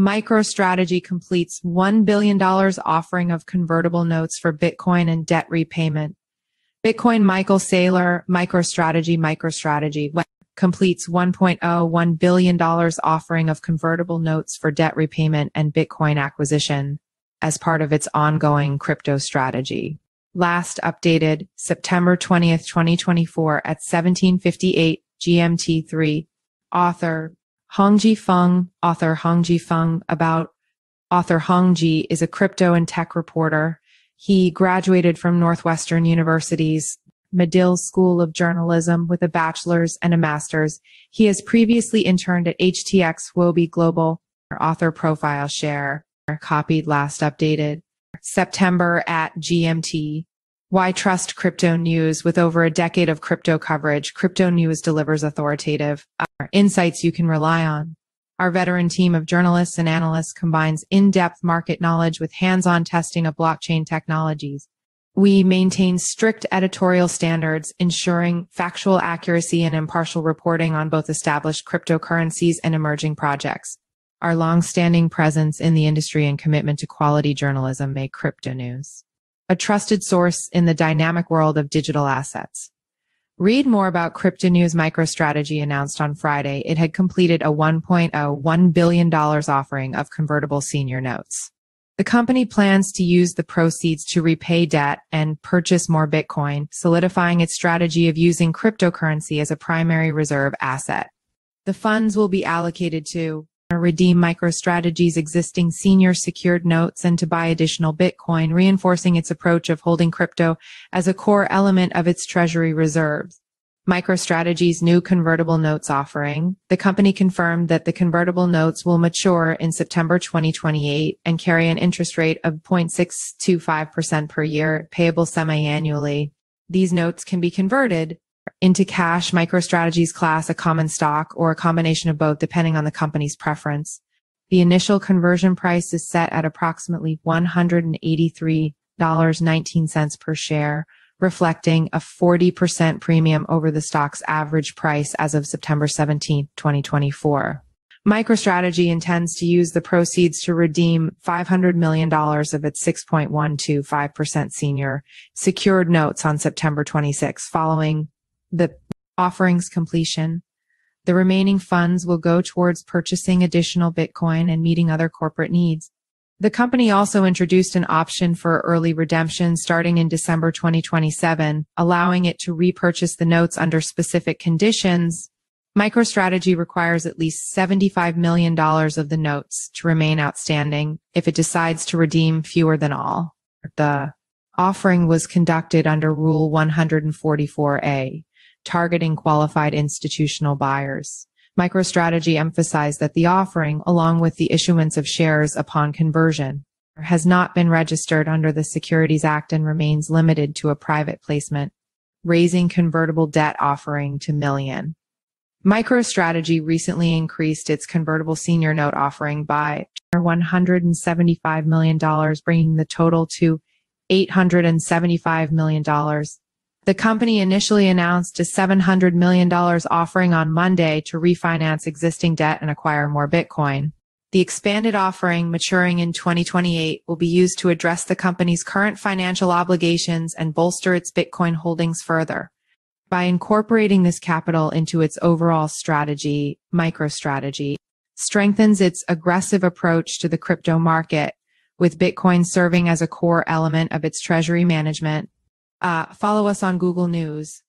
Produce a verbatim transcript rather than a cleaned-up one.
MicroStrategy completes one billion dollars offering of convertible notes for Bitcoin and debt repayment. Bitcoin Michael Saylor, MicroStrategy, MicroStrategy, completes one point oh one billion dollars offering of convertible notes for debt repayment and Bitcoin acquisition as part of its ongoing crypto strategy. Last updated September twentieth, twenty twenty-four at seventeen fifty-eight G M T three. Author Hongji Feng, author Hongji Feng, about author Hongji is a crypto and tech reporter. He graduated from Northwestern University's Medill School of Journalism with a bachelor's and a master's. He has previously interned at H T X Huobi Global. Author profile share copied last updated September at G M T. Why trust Cryptonews? With over a decade of crypto coverage, Cryptonews delivers authoritative uh, insights you can rely on. Our veteran team of journalists and analysts combines in-depth market knowledge with hands-on testing of blockchain technologies. We maintain strict editorial standards, ensuring factual accuracy and impartial reporting on both established cryptocurrencies and emerging projects. Our long-standing presence in the industry and commitment to quality journalism make Cryptonews a trusted source in the dynamic world of digital assets. Read more about Cryptonews. MicroStrategy announced on Friday it had completed a one point oh one billion dollars offering of convertible senior notes. The company plans to use the proceeds to repay debt and purchase more Bitcoin, solidifying its strategy of using cryptocurrency as a primary reserve asset. The funds will be allocated to redeem MicroStrategy's existing senior secured notes and to buy additional Bitcoin, reinforcing its approach of holding crypto as a core element of its treasury reserves. MicroStrategy's new convertible notes offering. The company confirmed that the convertible notes will mature in September twenty twenty-eight and carry an interest rate of zero point six two five percent per year, payable semi-annually. These notes can be converted into cash, MicroStrategy's class, a common stock, or a combination of both, depending on the company's preference. The initial conversion price is set at approximately one hundred eighty-three dollars and nineteen cents per share, reflecting a forty percent premium over the stock's average price as of September seventeenth, twenty twenty-four. MicroStrategy intends to use the proceeds to redeem five hundred million dollars of its six point one two five percent senior secured notes on September twenty-sixth following the offering's completion. The remaining funds will go towards purchasing additional Bitcoin and meeting other corporate needs. The company also introduced an option for early redemption starting in December twenty twenty-seven, allowing it to repurchase the notes under specific conditions. MicroStrategy requires at least seventy-five million dollars of the notes to remain outstanding if it decides to redeem fewer than all. The offering was conducted under Rule one forty-four A. Targeting qualified institutional buyers. MicroStrategy emphasized that the offering, along with the issuance of shares upon conversion, has not been registered under the Securities Act and remains limited to a private placement, raising convertible debt offering to million. MicroStrategy recently increased its convertible senior note offering by one hundred seventy-five million dollars, bringing the total to eight hundred seventy-five million dollars. The company initially announced a seven hundred million dollars offering on Monday to refinance existing debt and acquire more Bitcoin. The expanded offering, maturing in twenty twenty-eight, will be used to address the company's current financial obligations and bolster its Bitcoin holdings further. By incorporating this capital into its overall strategy, MicroStrategy strengthens its aggressive approach to the crypto market, with Bitcoin serving as a core element of its treasury management. Uh, follow us on Google News.